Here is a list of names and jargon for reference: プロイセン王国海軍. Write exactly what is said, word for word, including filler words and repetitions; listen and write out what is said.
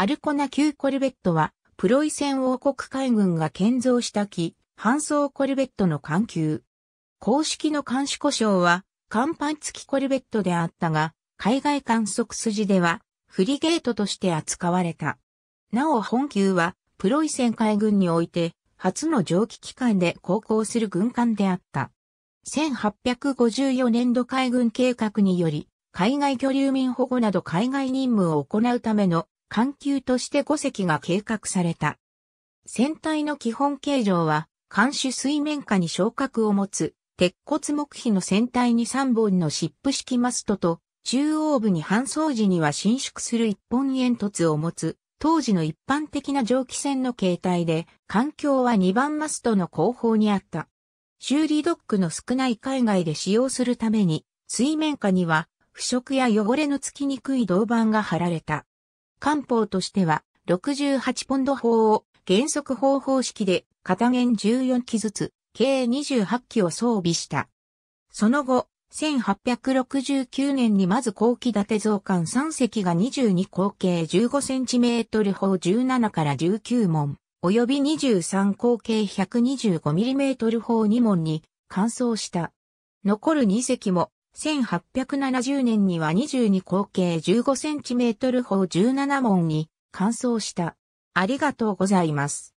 アルコナ級コルベットは、プロイセン王国海軍が建造した機、搬送コルベットの艦級。公式の艦種呼称は、甲板付きコルベットであったが、海外観測筋では、フリゲートとして扱われた。なお本級は、プロイセン海軍において、初の蒸気機関で航行する軍艦であった。せんはっぴゃくごじゅうよねんど海軍計画により、海外居留民保護など海外任務を行うための艦級としてごせきが計画された。船体の基本形状は、艦首水面下に昇格を持つ、鉄骨木皮の船体にさんぼんのシップ式マストと、中央部に搬送時には伸縮するいっぽん煙突を持つ、当時の一般的な蒸気船の形態で、艦橋はにばんマストの後方にあった。修理ドックの少ない海外で使用するために、水面下には腐食や汚れのつきにくい銅板が張られた。艦砲としては、ろくじゅうはちポンドほうを原則砲方式で、片弦じゅうよんきずつ、計にじゅうはちきを装備した。その後、せんはっぴゃくろくじゅうきゅうねんにまず後期建て造艦さんせきがにじゅうにこう計じゅうごセンチメートル砲じゅうななからじゅうきゅうもん、及びにじゅうさんこう計ひゃくにじゅうごミリメートル砲にもんに換装した。残るにせきも、せんはっぴゃくななじゅうねんにはにじゅうにこう計じゅうごセンチメートル砲じゅうななもんに換装した。ありがとうございます。